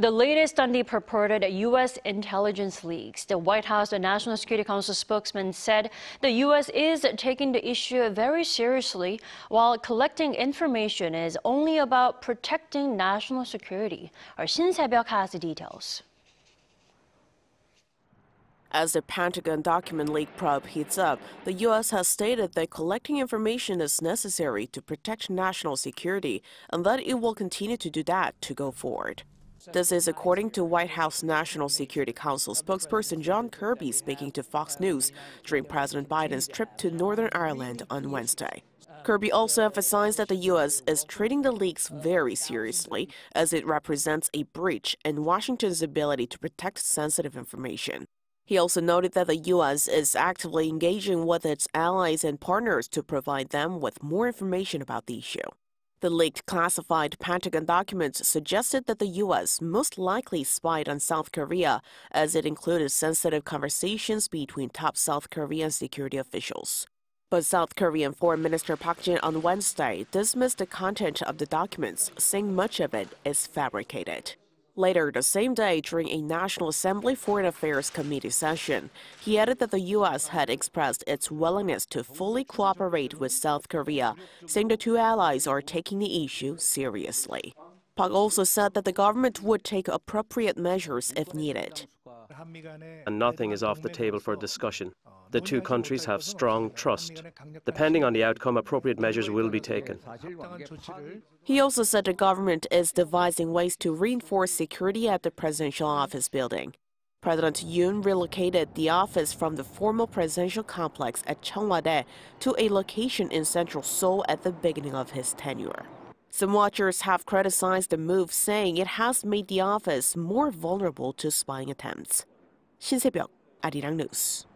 The latest on the purported U.S. intelligence leaks. The White House and National Security Council spokesman said the U.S. is taking the issue very seriously, while collecting information is only about protecting national security. Our Shin Se-byuck has the details. As the Pentagon document leak probe heats up, the U.S. has stated that collecting information is necessary to protect national security and that it will continue to do that to go forward. This is according to White House National Security Council spokesperson John Kirby speaking to Fox News during President Biden's trip to Northern Ireland on Wednesday. Kirby also emphasized that the U.S. is treating the leaks very seriously, as it represents a breach in Washington's ability to protect sensitive information. He also noted that the U.S. is actively engaging with its allies and partners to provide them with more information about the issue. The leaked classified Pentagon documents suggested that the U.S. most likely spied on South Korea, as it included sensitive conversations between top South Korean security officials. But South Korean Foreign Minister Park Jin on Wednesday dismissed the content of the documents, saying much of it is fabricated. Later the same day, during a National Assembly Foreign Affairs Committee session, he added that the U.S. had expressed its willingness to fully cooperate with South Korea, saying the two allies are taking the issue seriously. Park also said that the government would take appropriate measures if needed. And nothing is off the table for discussion. The two countries have strong trust. Depending on the outcome, appropriate measures will be taken. He also said the government is devising ways to reinforce security at the presidential office building. President Yoon relocated the office from the former presidential complex at Cheong Wa Dae to a location in central Seoul at the beginning of his tenure. Some watchers have criticized the move, saying it has made the office more vulnerable to spying attempts. Shin Se-byuck, Arirang News.